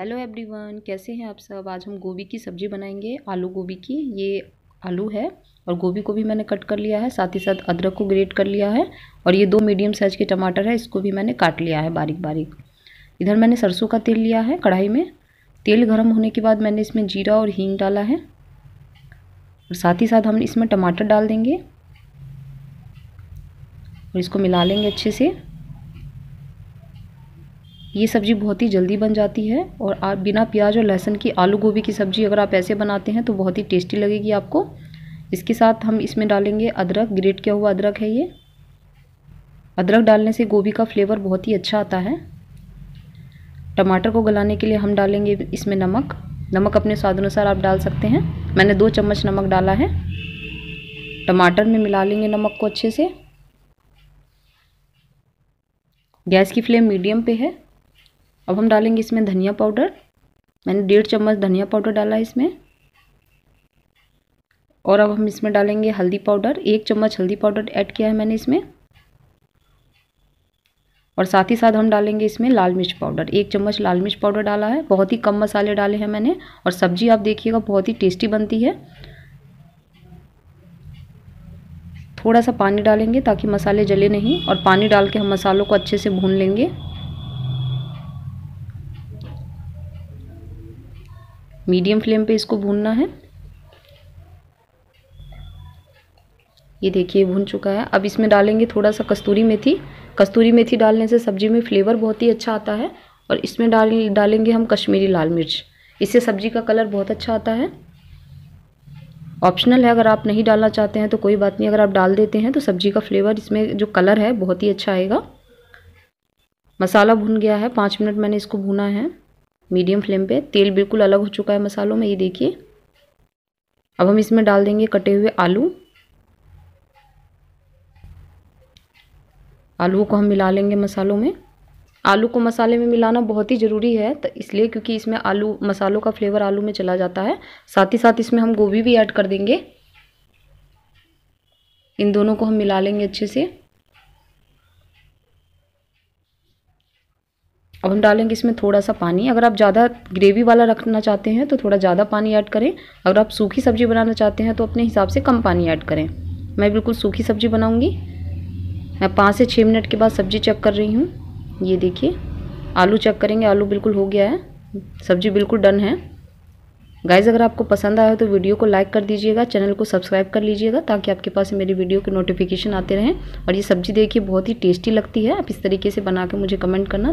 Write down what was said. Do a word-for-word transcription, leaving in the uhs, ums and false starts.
Hello everyone, कैसे हैं आप सब। आज हम गोभी की सब्ज़ी बनाएंगे, आलू गोभी की। ये आलू है और गोभी को भी मैंने कट कर लिया है, साथ ही साथ अदरक को ग्रेट कर लिया है। और ये दो मीडियम साइज़ के टमाटर है, इसको भी मैंने काट लिया है बारीक बारीक। इधर मैंने सरसों का तेल लिया है कढ़ाई में। तेल गर्म होने के बाद मैंने इसमें जीरा और हींग डाला है और साथ ही साथ हम इसमें टमाटर डाल देंगे और इसको मिला लेंगे अच्छे से। ये सब्ज़ी बहुत ही जल्दी बन जाती है और आप बिना प्याज और लहसुन की आलू गोभी की सब्ज़ी अगर आप ऐसे बनाते हैं तो बहुत ही टेस्टी लगेगी आपको। इसके साथ हम इसमें डालेंगे अदरक, ग्रेट किया हुआ अदरक है ये। अदरक डालने से गोभी का फ्लेवर बहुत ही अच्छा आता है। टमाटर को गलाने के लिए हम डालेंगे इसमें नमक। नमक अपने स्वाद अनुसार आप डाल सकते हैं, मैंने दो चम्मच नमक डाला है। टमाटर में मिला लेंगे नमक को अच्छे से। गैस की फ्लेम मीडियम पे है। अब हम डालेंगे इसमें धनिया पाउडर, मैंने डेढ़ चम्मच धनिया पाउडर डाला है इसमें। और अब हम इसमें डालेंगे हल्दी पाउडर, एक चम्मच हल्दी पाउडर ऐड किया है मैंने इसमें। और साथ ही साथ हम डालेंगे इसमें लाल मिर्च पाउडर, एक चम्मच लाल मिर्च पाउडर डाला है। बहुत ही कम मसाले डाले हैं मैंने और सब्ज़ी आप देखिएगा बहुत ही टेस्टी बनती है। थोड़ा सा पानी डालेंगे ताकि मसाले जले नहीं, और पानी डाल के हम मसालों को अच्छे से भून लेंगे। मीडियम फ्लेम पे इसको भूनना है। ये देखिए भून चुका है। अब इसमें डालेंगे थोड़ा सा कस्तूरी मेथी। कस्तूरी मेथी डालने से सब्ज़ी में फ्लेवर बहुत ही अच्छा आता है। और इसमें डाल डालेंगे हम कश्मीरी लाल मिर्च, इससे सब्ज़ी का कलर बहुत अच्छा आता है। ऑप्शनल है, अगर आप नहीं डालना चाहते हैं तो कोई बात नहीं, अगर आप डाल देते हैं तो सब्ज़ी का फ्लेवर, इसमें जो कलर है बहुत ही अच्छा आएगा। मसाला भुन गया है, पाँच मिनट मैंने इसको भुना है मीडियम फ्लेम पे। तेल बिल्कुल अलग हो चुका है मसालों में, ये देखिए। अब हम इसमें डाल देंगे कटे हुए आलू। आलू को हम मिला लेंगे मसालों में। आलू को मसाले में मिलाना बहुत ही ज़रूरी है, तो इसलिए क्योंकि इसमें आलू मसालों का फ्लेवर आलू में चला जाता है। साथ ही साथ इसमें हम गोभी भी ऐड कर देंगे। इन दोनों को हम मिला लेंगे अच्छे से। अब हम डालेंगे इसमें थोड़ा सा पानी। अगर आप ज़्यादा ग्रेवी वाला रखना चाहते हैं तो थोड़ा ज़्यादा पानी ऐड करें। अगर आप सूखी सब्ज़ी बनाना चाहते हैं तो अपने हिसाब से कम पानी ऐड करें। मैं बिल्कुल सूखी सब्ज़ी बनाऊँगी। मैं पाँच से छः मिनट के बाद सब्ज़ी चेक कर रही हूँ। ये देखिए आलू चेक करेंगे, आलू बिल्कुल हो गया है, सब्ज़ी बिल्कुल डन है। गाइज़ अगर आपको पसंद आया हो तो वीडियो को लाइक कर दीजिएगा, चैनल को सब्सक्राइब कर लीजिएगा ताकि आपके पास मेरी वीडियो के नोटिफिकेशन आते रहें। और ये सब्ज़ी देखिए बहुत ही टेस्टी लगती है, आप इस तरीके से बना के मुझे कमेंट करना।